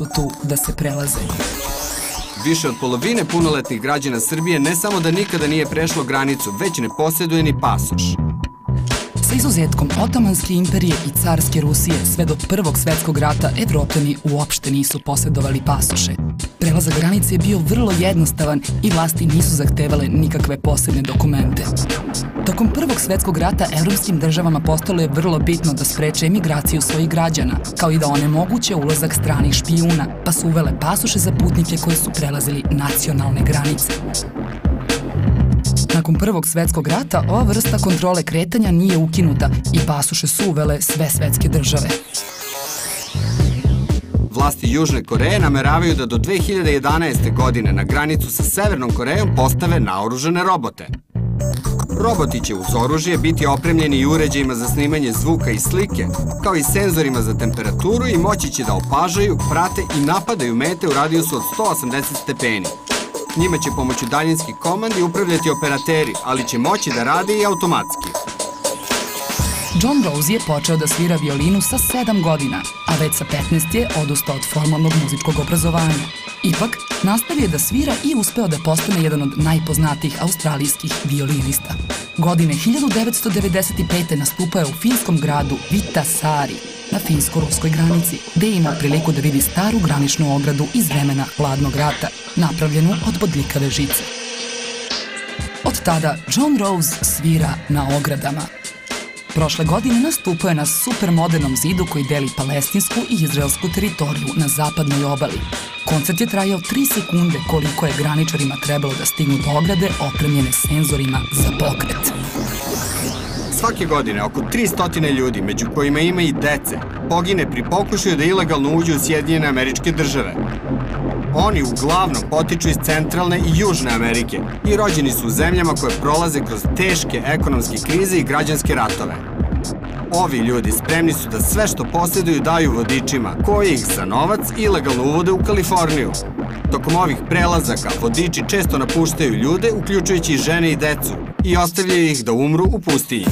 su tu da se prelaze. Više od polovine punoletnih građana Srbije ne samo da nikada nije prešlo granicu, već ne posjeduje ni pasoš. Sa izuzetkom Otomanske imperije i carske Rusije, sve do Prvog svetskog rata Evropljani uopšte nisu posjedovali pasoše. Prelazak granice je bio vrlo jednostavan i vlasti nisu zahtevale nikakve posebne dokumente. Tokom Prvog svetskog rata evropskim državama postalo je vrlo bitno da spreče emigraciju svojih građana, kao i da onemoguće ulazak stranih špijuna, pa su uvele pasoše za putnike koji su prelazili nacionalne granice. Nakon Prvog svetskog rata ova vrsta kontrole kretanja nije ukinuta i pasoše su uvele sve svetske države. Vlasti Južne Koreje nameravaju da do 2011. godine na granicu sa Severnom Korejom postave naoružane robote. Roboti će uz oružje biti opremljeni i uređajima za snimanje zvuka i slike, kao i senzorima za temperaturu i moći će da opažaju, prate i napadaju mete u radijusu od 180 stepeni. Njima će pomoću daljinskih komandi upravljati operateri, ali će moći da rade i automatski. John Rose je počeo da svira violinu sa 7 godina, a već sa 15 je odustao od formalnog muzičkog obrazovanja. Ipak, nastavio je da svira i uspeo da postane jedan od najpoznatijih australijskih violinista. Godine 1995. nastupao je u finskom gradu Vitasari, na finsko-ruskoj granici, gde je imao priliku da vidi staru graničnu ogradu iz vremena hladnog rata, napravljenu od bodljikave žice. Od tada John Rose svira na ogradama. Prošle godine nastupao je na supermodernom zidu koji deli palestinsku i izraelsku teritoriju na zapadnoj obali. Koncert je trajao 3 sekunde koliko je graničarima trebalo da stignu do ograde opremljene senzorima za pokret. Svake godine oko 300 ljudi, među kojima ima i dece, pogine pri pokušaju da ilegalno uđu u Sjedinjene Američke Države. Oni uglavnom potiču iz Centralne i Južne Amerike i rođeni su u zemljama koje prolaze kroz teške ekonomske krize i građanske ratove. Ovi ljudi spremni su da sve što posjeduju daju vodičima, koji ih za novac ilegalno uvode u Kaliforniju. Tokom ovih prelazaka vodiči često napuštaju ljude, uključujući i žene i decu, i ostavljaju ih da umru u pustinji.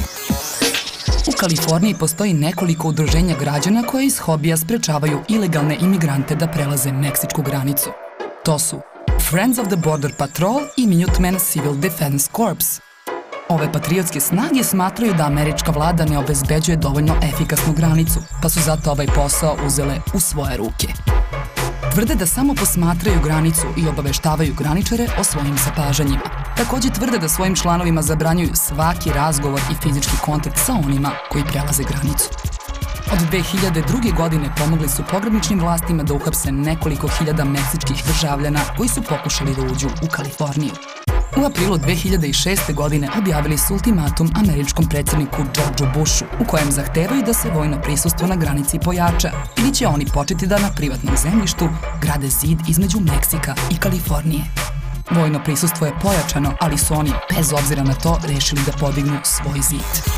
U Kaliforniji postoji nekoliko udruženja građana koje iz hobija sprečavaju ilegalne imigrante da prelaze meksičku granicu. To su Friends of the Border Patrol i Minutemen Civil Defense Corps. Ove patriotske snage smatraju da američka vlada ne obezbeđuje dovoljno efikasnu granicu, pa su zato ovaj posao uzele u svoje ruke. Tvrde da samo posmatraju granicu i obaveštavaju graničare o svojim zapažanjima. Takođe tvrde da svojim članovima zabranjuju svaki razgovor i fizički kontakt sa onima koji prelaze granicu. Od 2002. godine pomogli su pograničnim vlastima da uhapse nekoliko hiljada meksičkih državljana koji su pokušali da uđu u Kaliforniju. U aprilu 2006. godine objavili su ultimatum američkom predsjedniku Georgeu Bushu, u kojem zahtevaju da se vojno prisustvo na granici pojača, ili će oni početi da na privatnom zemljištu grade zid između Meksika i Kalifornije. Vojno prisustvo je pojačano, ali su oni, bez obzira na to, rešili da podignu svoj zid.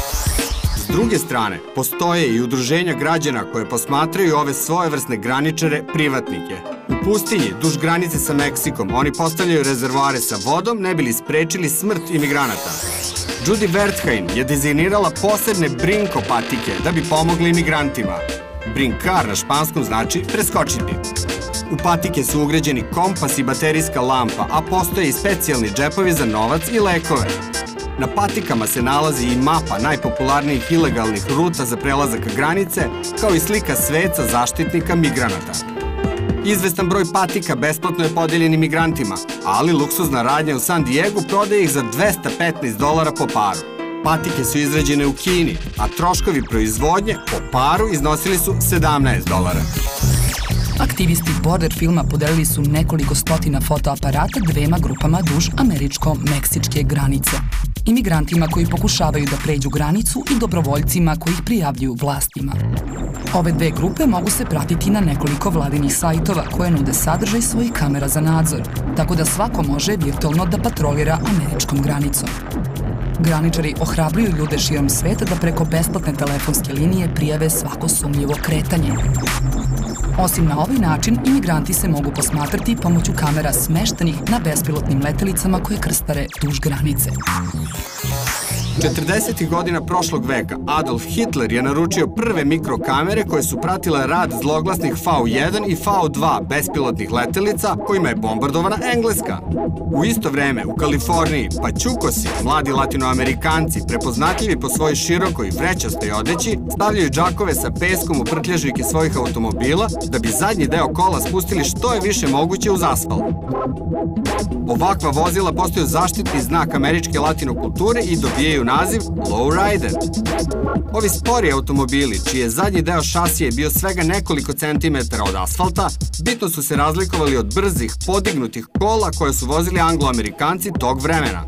S druge strane, postoje i udruženja građana koje posmatraju ove svojevrsne graničare privatnike. U pustinji, duž granice sa Meksikom, oni postavljaju rezervoare sa vodom ne bili sprečili smrt imigranata. Judy Werthein je dizajnirala posebne brinko patike da bi pomogli imigrantima. Brinkar na španskom znači preskočiti. U patike su ugrađeni kompas i baterijska lampa, a postoje i specijalni džepovi za novac i lekove. Na patikama se nalazi i mapa najpopularnijih ilegalnih ruta za prelazak granice, kao i slika sveca zaštitnika migranata. Izvestan broj patika besplatno je podeljen imigrantima, ali luksuzna radnja u San Diegu prodaje ih za $215 po paru. Patike su izrađene u Kini, a troškovi proizvodnje po paru iznosili su $17. Aktivisti Border Filma podelili su nekoliko stotina fotoaparata 2 grupama duž američko-meksičke granice. Imigrantima koji pokušavaju da pređu granicu i dobrovoljcima koji ih prijavljuju vlastima. Ove 2 grupe mogu se pratiti na nekoliko vladinih sajtova koje nude sadržaj svojih kamera za nadzor, tako da svako može virtualno da patrolira američkom granicom. Graničari ohrabruju ljude širom sveta da preko besplatne telefonske linije prijave svako sumnjivo kretanje. Osim na ovaj način, imigranti se mogu posmatrati pomoću kamera smeštenih na bespilotnim letelicama koje krstare duž granice. 40. godina prošlog veka Adolf Hitler je naručio prve mikrokamere koje su pratile rad zloglasnih V1 i V2 bespilotnih letelica kojima je bombardovana Engleska. U isto vreme u Kaliforniji paćukosi, mladi latinoamerikanci, prepoznatljivi po svojoj širokoj vrećastoj odeći, stavljaju džakove sa peskom u prtljažnike svojih automobila da bi zadnji deo kola spustili što je više moguće uz asfalt. Ovakva vozila postaju zaštitni znak američke latinokulture i dobijaju naziv lowrider. Ovi spori automobili, čiji je zadnji deo šasije bio svega nekoliko centimetara od asfalta, bitno su se razlikovali od brzih, podignutih kola koje su vozili angloamerikanci tog vremena.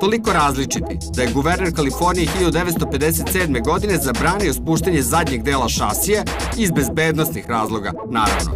Toliko različiti da je guverner Kalifornije 1957. godine zabranio spuštanje zadnjeg dela šasije iz bezbednostnih razloga, naravno.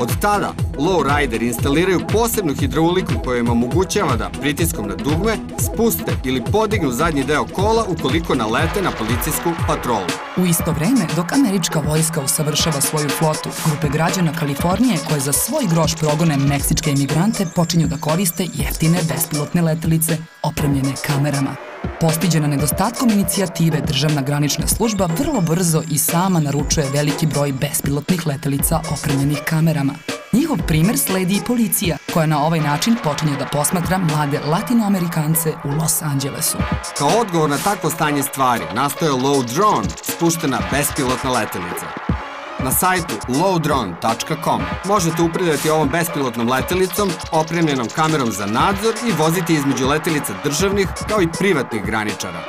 Od tada, lowrideri instaliraju posebnu hidrauliku koja im omogućava da pritiskom na dugme spuste ili podignu zadnji deo kola ukoliko nalete na policijsku patrolu. U isto vreme, dok američka vojska usavršava svoju flotu, grupe građana Kalifornije koje za svoj groš progone meksičke imigrante počinju da koriste jeftine bespilotne letelice opremljene kamerama. Postiđena nedostatkom inicijative, Državna granična služba vrlo brzo i sama naručuje veliki broj bespilotnih letelica opremljenih kamerama. Njihov primer sledi i policija, koja na ovaj način počinje da posmatra mlade latinoamerikance u Los Angelesu. Kao odgovor na takvo stanje stvari nastoje Low Drone, spuštena bespilotna letelica. Na sajtu lowdrone.com možete upravljati ovom bespilotnom letelicom, opremljenom kamerom za nadzor i voziti između letelica državnih kao i privatnih graničara.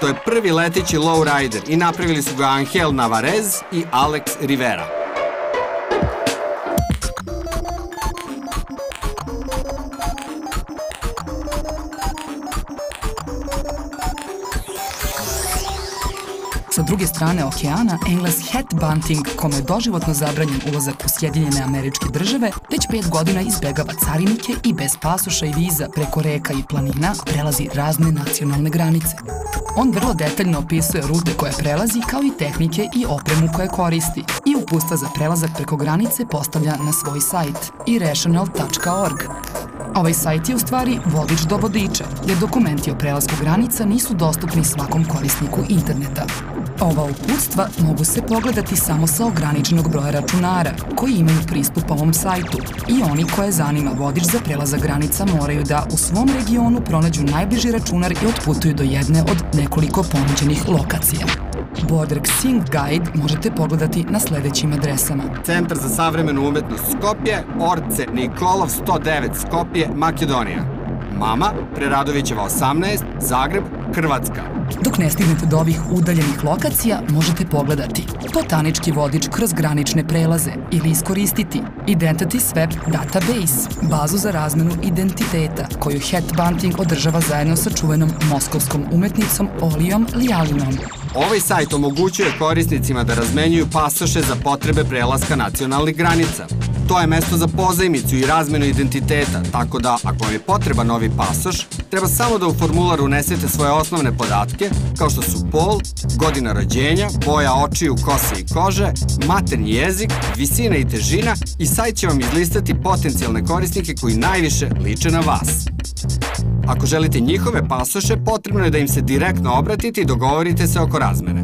To je prvi leteći lowrider i napravili su ga Angel Navarez i Alex Rivera. Sa druge strane okeana, Engles Headbunting, kome je doživotno zabranjen ulazak u Sjedinjene Američke Države, već 5 godina izbegava carinike i bez pasoša i viza preko reka i planina prelazi razne nacionalne granice. On vrlo detaljno opisuje rute koje prelazi, kao i tehnike i opremu koje koristi, i uputstva za prelazak preko granice postavlja na svoj sajt irrational.org. Ovaj sajt je u stvari vodič do vodiča, jer dokumenti o prelasku granica nisu dostupni svakom korisniku interneta. Ova uputstva mogu se pogledati samo sa ograničenog broja računara koji imaju pristup ovom sajtu, i oni koje zanima vodič za prelazak granica moraju da u svom regionu pronađu najbliži računar i otputuju do jedne od nekoliko ponuđenih lokacija. Border Films Guide možete pogledati na sledećim adresama: Centar za savremenu umetnost Skopje, Orce Nikolov 109 Skopje, Makedonija; Mama Preradovićeva 18, Zagreb, Hrvatska. Dok ne stignete do ovih udaljenih lokacija, možete pogledati botanički vodič kroz granične prelaze ili iskoristiti Identity Web Database, bazu za razmenu identiteta koju Headbunting održava zajedno sa čuvenom moskovskom umetnicom Olijom Lialinom. Ovaj sajt omogućuje korisnicima da razmenjuju pasoše za potrebe prelaska nacionalnih granica. To je mesto za pozajmicu i razmenu identiteta, tako da, ako vam je potreban novi pasoš, treba samo da u formular unesete svoje osnovne podatke, kao što su pol, godina rođenja, boja očiju, kose i kože, maternji jezik, visina i težina, i sajt će vam izlistati potencijalne korisnike koji najviše liče na vas. Ako želite njihove pasoše, potrebno je da im se direktno obratite i dogovorite se oko razmene.